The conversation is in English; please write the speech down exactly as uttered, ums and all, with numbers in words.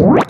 What?